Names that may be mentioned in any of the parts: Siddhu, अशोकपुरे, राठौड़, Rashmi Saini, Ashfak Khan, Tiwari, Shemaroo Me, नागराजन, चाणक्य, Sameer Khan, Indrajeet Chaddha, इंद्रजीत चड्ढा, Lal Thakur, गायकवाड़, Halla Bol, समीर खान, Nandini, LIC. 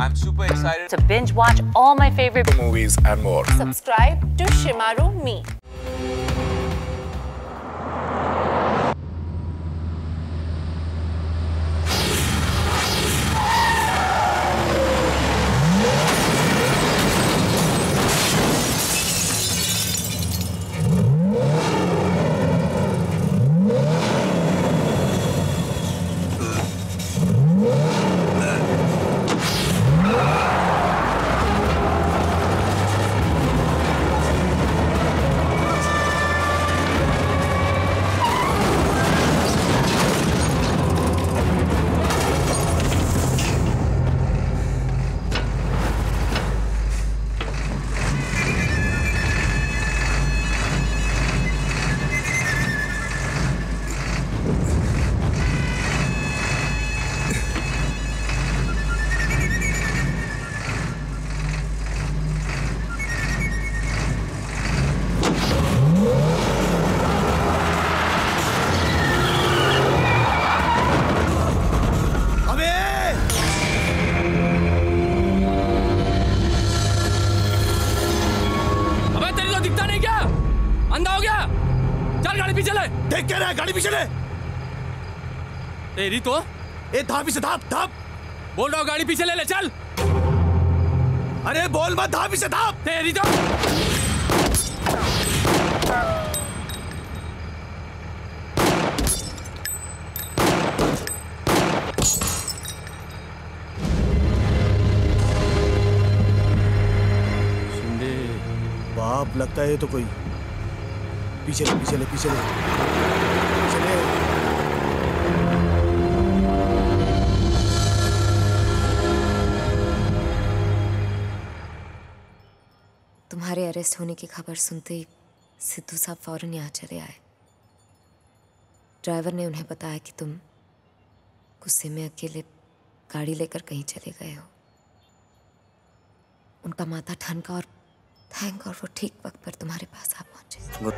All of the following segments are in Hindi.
I'm super excited to binge watch all my favorite movies and more. Subscribe to Shemaroo Me. तेरी तो ए धापी से धाप धाप बोल रहा हूँ गाड़ी पीछे ले ले चल। अरे बोल मत धापी से धाप। तेरी तो शिंदे बाप लगता है तो कोई पीछे ले पीछे ले पीछे ले। तुम्हारे अरेस्ट होने की खबर सुनते ही सिद्धू साहब फौरन यहाँ चले आए। ड्राइवर ने उन्हें बताया कि तुम गुस्से में अकेले गाड़ी लेकर कहीं चले गए हो। उनका माथा ठनका और थैंक और वो ठीक वक्त पर तुम्हारे पास आ पहुंचे।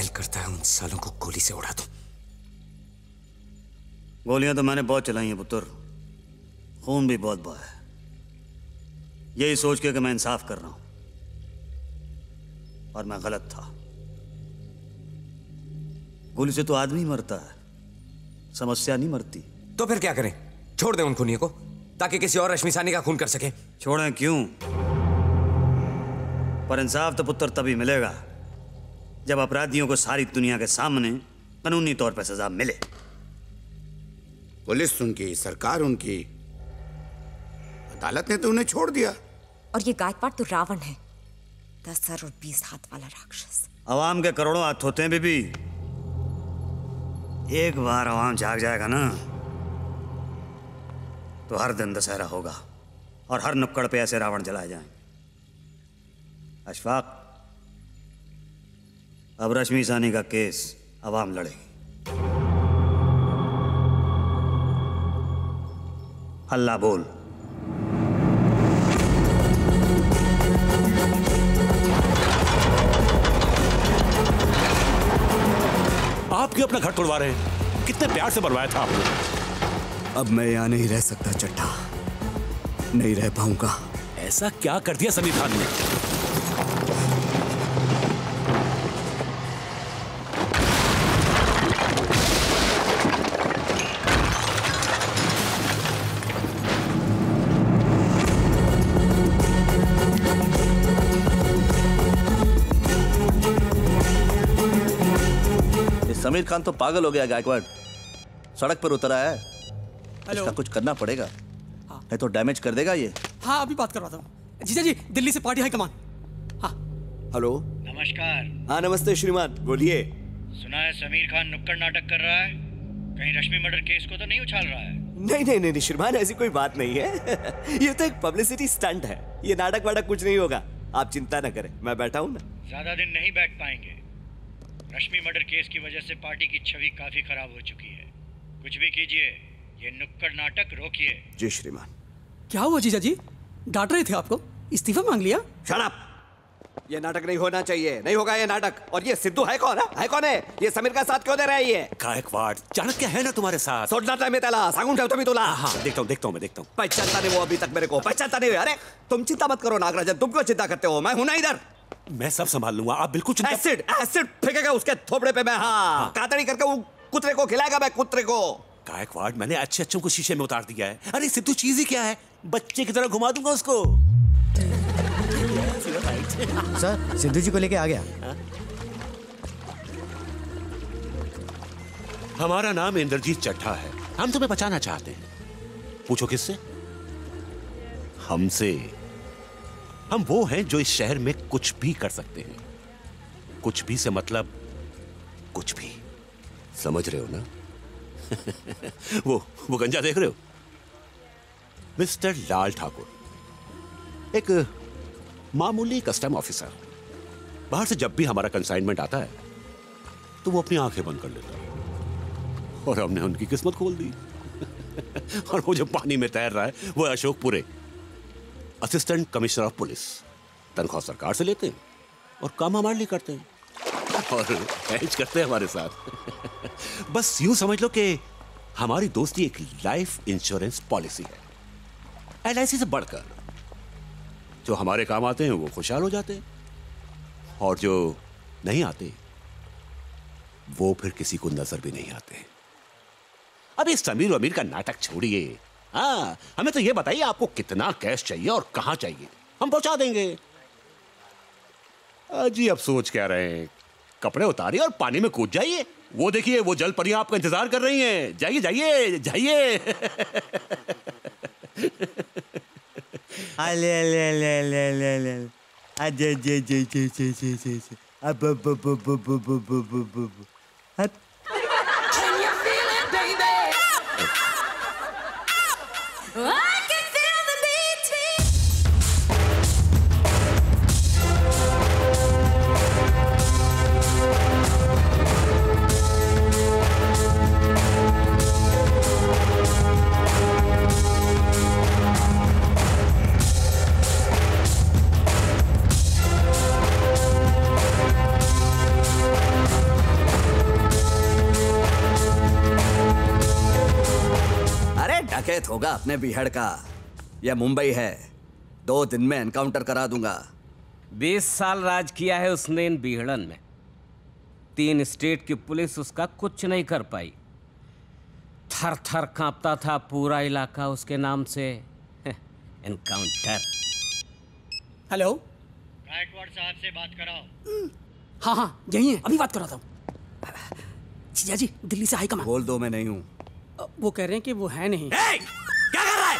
दिल करता है उन सालों को गोली से उड़ा दूं। गोलियां तो मैंने बहुत चलाई हैं पुत्र, खून भी बहुत बहा है, यही सोच के कि मैं इंसाफ कर रहा हूं और मैं गलत था। गोली से तो आदमी मरता है, समस्या नहीं मरती। तो फिर क्या करें, छोड़ दें उन खूनियों को ताकि किसी और रश्मि सानी का खून कर सके। छोड़ें क्यों, पर इंसाफ तो पुत्र तभी मिलेगा जब अपराधियों को सारी दुनिया के सामने कानूनी तौर पर सजा मिले। पुलिस उनकी, सरकार उनकी, अदालत ने तो उन्हें छोड़ दिया। और ये गायकवाड़ तो रावण है, 10 सर और 20 हाथ वाला राक्षस। आवाम के करोड़ों हाथ होते हैं बीबी, एक बार आवाम जाग जाएगा ना तो हर दिन दशहरा होगा और हर नुक्कड़ पे ऐसे रावण जलाए जाएंगे। अशफाक, अब रश्मि सानी का केस आवाम लड़ेगी। हल्ला बोल। आप क्यों अपना घर तोड़वा रहे हैं? कितने प्यार से बनवाया था आपने। अब मैं यहाँ नहीं रह सकता चड्ढा, नहीं रह पाऊंगा। ऐसा क्या कर दिया समीर खान ने? समीर खान तो पागल हो गया। गायकवाड़ सड़क पर उतरा है, इसका कुछ करना पड़ेगा। हाँ। नहीं तो डैमेज कर देगा ये। हाँ अभी बात करवाता हूँ। जीजा जी, दिल्ली से पार्टी हाई कमान। हाँ हेलो, नमस्कार। हाँ नमस्ते श्रीमान, बोलिए। सुना है समीर खान नुक्कड़ नाटक कर रहा है, कहीं रश्मि मर्डर केस को तो नहीं उछाल रहा है? नहीं नहीं नहीं श्रीमान, ऐसी कोई बात नहीं है। ये तो एक पब्लिसिटी स्टंट है, ये नाटक वाटक कुछ नहीं होगा, आप चिंता न करें, मैं बैठा हूँ ना। ज्यादा दिन नहीं बैठ पाएंगे, रश्मि मर्डर केस की वजह से पार्टी की छवि काफी खराब हो चुकी है। कुछ भी कीजिए, ये नुक्कड़ नाटक रोकिए। जी श्रीमान। क्या हुआ जीजा जी, डांट रहे थे आपको, इस्तीफा मांग लिया? Shut up. ये नाटक नहीं होना चाहिए, नहीं होगा ये नाटक। और ये सिद्धू है कौन? है कौन है ये? समीर का साथ क्यों दे रहा है ये? गायकवाड़ चाणक्य है ना तुम्हारे साथ? देखता हूँ पहचानता नहीं वो अभी तक मेरे को पहचानता नहीं। अरे तुम चिंता मत करो नागराजन, तुम क्यों चिंता करते हो? मैं हूं ना इधर, मैं सब संभाल लूंगा। आप बिल्कुल एसिड फेंकेगा उसके थोपड़े पे मैं, हाँ कातड़ी करके वो कुतरे को खिलाएगा मैं कुतरे को। गायकवाड़ मैंने अच्छे अच्छों को शीशे में उतार दिया है। अरे सिद्धू चीज ही क्या है, बच्चे की तरह घुमा दूंगा उसको। सर सिद्धू जी को लेके आ गया। हमारा नाम इंद्रजीत चड्ढा है, हम तुम्हें बचाना चाहते हैं। पूछो किससे? हमसे। हम वो हैं जो इस शहर में कुछ भी कर सकते हैं। कुछ भी से मतलब कुछ भी, समझ रहे हो ना? वो गंजा देख रहे हो, मिस्टर लाल ठाकुर, एक मामूली कस्टम ऑफिसर। बाहर से जब भी हमारा कंसाइनमेंट आता है तो वो अपनी आंखें बंद कर लेता है और हमने उनकी किस्मत खोल दी। और वो जो पानी में तैर रहा है वो अशोकपुरे, assistant commissioner of police. तनख्वाह सरकार से लेते हैं और काम हमारे लिए करते हैं और मैच करते हैं हमारे साथ। बस यूं समझ लो कि हमारी दोस्ती एक लाइफ इंश्योरेंस पॉलिसी है, LIC से बढ़कर। जो हमारे काम आते हैं वो खुशहाल हो जाते हैं और जो नहीं आते वो फिर किसी को नजर भी नहीं आते। अब इस समीर अमीर का नाटक छोड़िए। हाँ हमें तो ये बताइए आपको कितना कैश चाहिए और कहाँ चाहिए, हम पहुंचा देंगे। जी अब सोच क्या रहे हैं, कपड़े उतारिए और पानी में कूद जाइए। वो देखिए वो जल परियां आपका इंतजार कर रही हैं। जाइए जाइए जाइए। अले अले अले अले अले अले अजे जे जे जे जे जे जे जे अब होगा अपने बिहार का। यह मुंबई है, 2 दिन में एनकाउंटर करा दूंगा। 20 साल राज किया है उसने इन बिहड़न में। 3 स्टेट की पुलिस उसका कुछ नहीं कर पाई। थर थर कांपता था पूरा इलाका उसके नाम से। एनकाउंटर। हेलो गायकवाड़ साहब से बात कराओ। हाँ यही है, अभी बात कराता हूँ। जीजा जी दिल्ली से हाई कमान। बोल दो मैं नहीं हूँ। वो कह रहे हैं कि वो है नहीं। hey! क्या कर रहा है?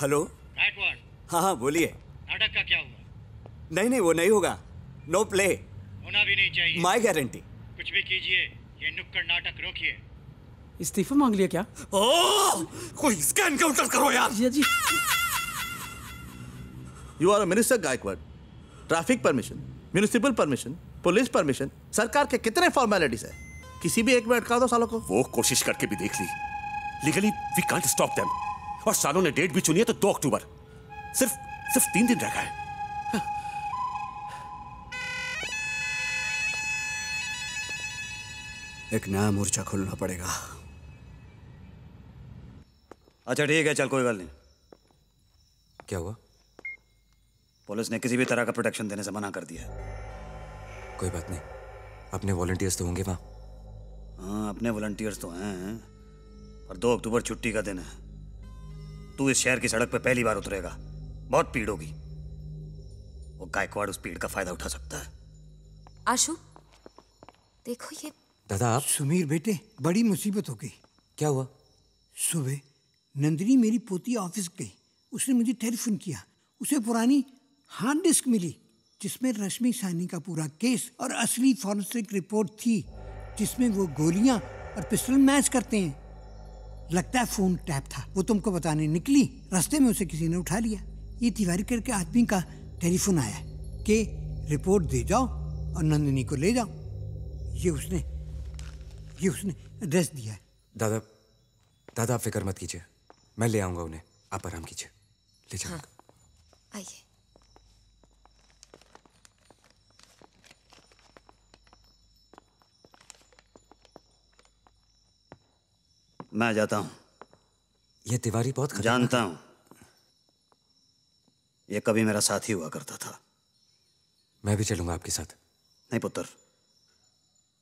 हेलो गायकवाड़। हाँ बोलिए। नाटक का क्या हुआ? नहीं वो नहीं होगा। नो प्ले होना भी नहीं चाहिए। My guarantee. कुछ भी कीजिए ये नुक्कड़ नाटक रोकिए। इस्तीफा मांग लिया क्या? ओह कोई इसका एनकाउंटर करो यार। जी you are a minister गायकवाड़। Traffic permission, municipal permission, police permission, सरकार के कितने फॉर्मेलिटीज है। किसी भी एक में अटका दो सालों को। वो कोशिश करके भी देख ली। Legally we can't stop them. और सालों ने डेट भी चुनी है तो 2 अक्टूबर। सिर्फ 3 दिन रह गए। एक नया मोर्चा खोलना पड़ेगा। अच्छा ठीक है चल कोई बात नहीं। क्या हुआ? पुलिस ने किसी भी तरह का प्रोटेक्शन देने से मना कर दिया है। कोई बात नहीं, अपने वॉलंटियर्स तो होंगे वहां। हाँ अपने वॉलंटियर्स तो हैं और 2 अक्टूबर छुट्टी का दिन है। तू इस शहर की सड़क पे पहली बार उतरेगा, बहुत भीड़ होगी। वो गायकवाड़ उस भीड़ का फायदा उठा सकता है। आशु देखो ये। दादा आप। सुमीर बेटे बड़ी मुसीबत हो गई। क्या हुआ? सुबह नंदिनी मेरी पोती ऑफिस गई, उसने मुझे टेलीफोन किया। उसे पुरानी हार्ड डिस्क मिली जिसमें रश्मि साइनी का पूरा केस और असली फॉरेंसिक रिपोर्ट थी जिसमें वो गोलियां और पिस्टल मैच करते हैं। लगता है फोन टैप था। वो तुमको बताने निकली, रास्ते में उसे किसी ने उठा लिया। ये तिवारी करके आदमी का टेलीफोन आया कि रिपोर्ट दे जाओ और नंदिनी को ले जाओ। ये उसने एड्रेस दिया है। दादा आप फिक्र मत कीजिए, मैं ले आऊँगा उन्हें। आप आराम कीजिए, ले जाऊँगा। आइए। मैं जाता हूँ। ये तिवारी बहुत खतरनाक। जानता हूँ, ये कभी मेरा साथी हुआ करता था। मैं भी चलूंगा आपके साथ। नहीं पुत्र,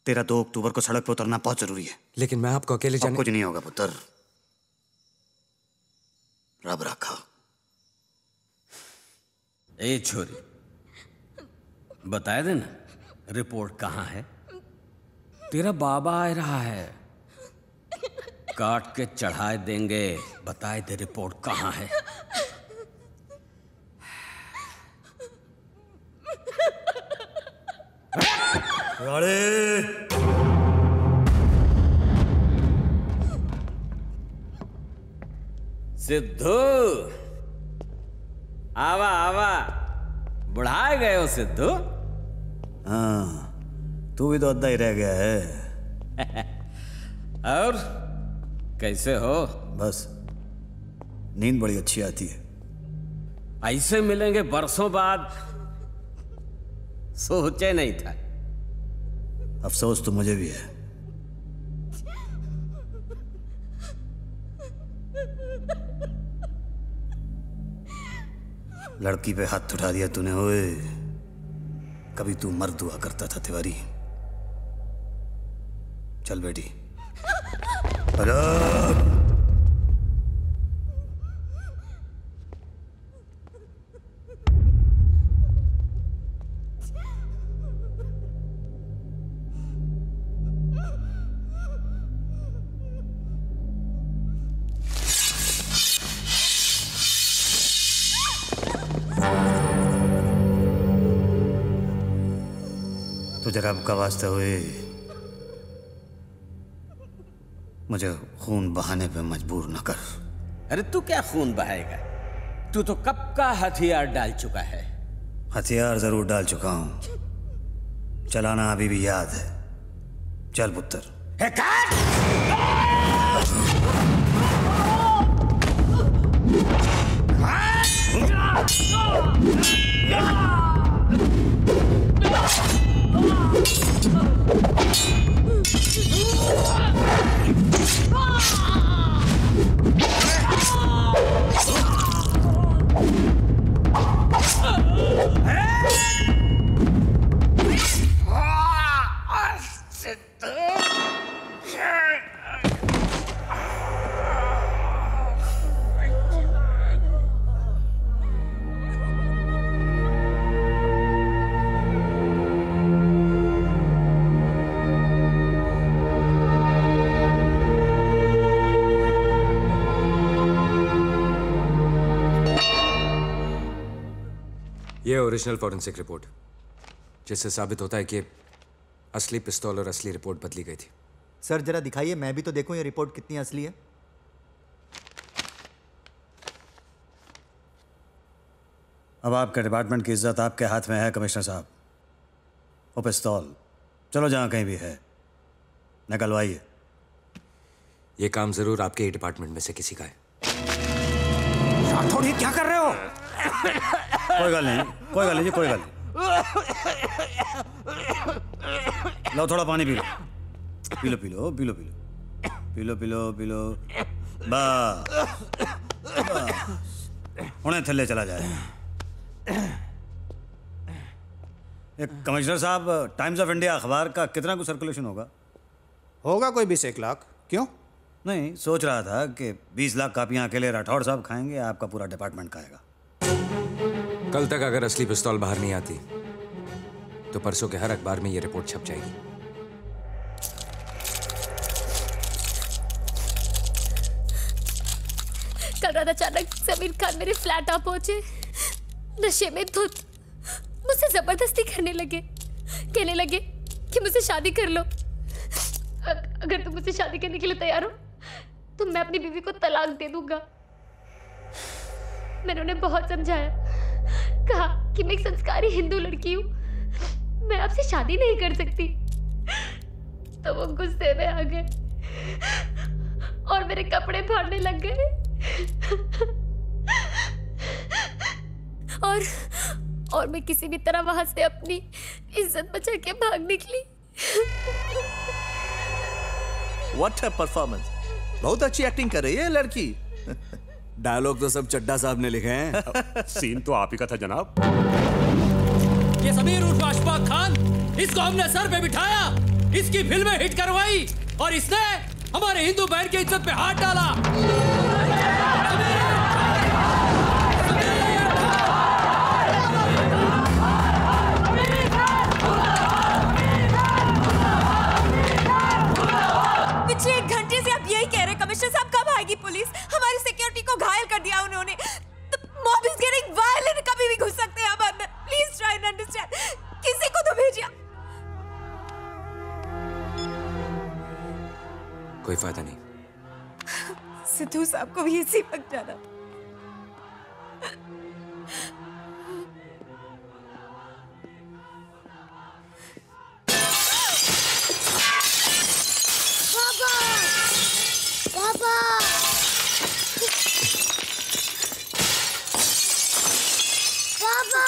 तेरा 2 अक्टूबर को सड़क पर उतरना बहुत जरूरी है। लेकिन मैं आपको अकेले जाने। कुछ नहीं होगा पुत्र, रब रखा। ए छोरी, बताया देना रिपोर्ट कहाँ है। तेरा बाबा आ रहा है, काट के चढ़ाए देंगे। बताए दे रिपोर्ट कहाँ है। सिद्धू, आवा आवा, बुढ़ाए गए हो सिद्धू। हाँ, तू भी तो अद्धा ही रह गया है। और कैसे हो? बस, नींद बड़ी अच्छी आती है। ऐसे मिलेंगे बरसों बाद, सोचे नहीं था। अफसोस तो मुझे भी है। लड़की पे हाथ उठा दिया तूने। ओए, कभी तू मर्द हुआ करता था तिवारी। चल बेटी। हेलो, रब का वास्ता हुए, मुझे खून बहाने पे मजबूर न कर। अरे तू क्या खून बहाएगा, तू तो कब का हथियार डाल चुका है। हथियार जरूर डाल चुका हूं, चलाना अभी भी याद है। चल पुत्र। ओरिजिनल फॉरेंसिक रिपोर्ट, जिससे साबित होता है कि असली पिस्तौल और असली रिपोर्ट बदली गई थी। सर जरा दिखाइए, मैं भी तो देखूं ये रिपोर्ट कितनी असली है। अब आपके डिपार्टमेंट की इज्जत आपके हाथ में है कमिश्नर साहब। वो पिस्तौल चलो जहां कहीं भी है, निकलवाइए। ये काम जरूर आपके ही डिपार्टमेंट में से किसी का है। राठौड़, ये क्या कर रहे हो? कोई गल नहीं, कोई गल नहीं जी, कोई गल नहीं। लो थोड़ा पानी पी लो, पी लो पी लो पी लो पी लो पी लो पी लो। बस, उन्हें थल्ले चला जाए। कमिश्नर साहब, टाइम्स ऑफ इंडिया अखबार का कितना कुछ सर्कुलेशन होगा? होगा कोई 20-1 लाख। क्यों? नहीं, सोच रहा था कि 20 लाख कापियाँ अकेले राठौड़ साहब खाएंगे, आपका पूरा डिपार्टमेंट खाएगा। कल तक अगर असली पिस्तौल बाहर नहीं आती तो परसों के हर अखबार में यह रिपोर्ट छप जाएगी। कल रात अचानक समीर खान मेरे फ्लैट आ पहुंचे, नशे में धुत। मुझसे जबरदस्ती करने लगे, कहने लगे कि मुझसे शादी कर लो। अगर तुम मुझसे शादी करने के लिए तैयार हो तो मैं अपनी बीवी को तलाक दे दूंगा। मैंने उन्हें बहुत समझाया, कहा कि मैं एक संस्कारी हिंदू लड़की हूँ, मैं आपसे शादी नहीं कर सकती। तो वो गुस्से में आ गए और मेरे कपड़े फाड़ने लग गए और मैं किसी भी तरह वहां से अपनी इज्जत बचा के भाग निकली। What a performance! बहुत अच्छी एक्टिंग कर रही है लड़की। डायलॉग तो सब चड्ढा साहब ने लिखे हैं। सीन तो आप ही का था जनाब। ये समीर उर्फ अशफाक खान, इसको हमने सर पे बिठाया, इसकी फिल्में हिट करवाई और इसने हमारे हिंदू बहन की इज्जत पे हाथ डाला। पिछले एक घंटे से आप यही कह रहे कमिश्नर साहब, कब आएगी पुलिस? हमारी सिक्योरिटी को घायल कर दिया उन्होंने। मॉब इज गेटिंग वायलेंट, कभी भी घुस सकते हैं आप अंदर। प्लीज ट्राई एंड अंडरस्टैंड, किसी को तो भेजिए। कोई फायदा नहीं, सिद्धू साहब को भी इसी वक्त जाना। पापा, पापा, पापा, पापा।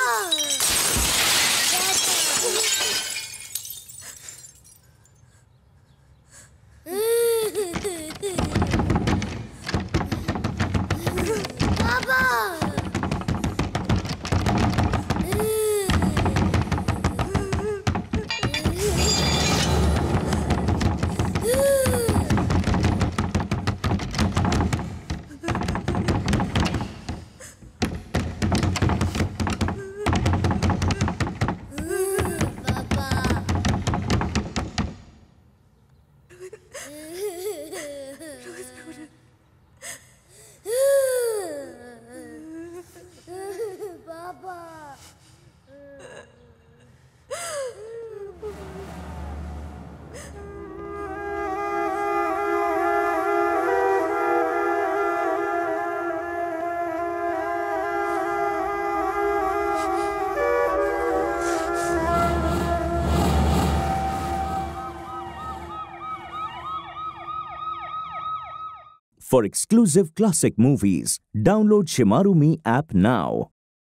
For exclusive classic movies, download Shemaroo Me app now.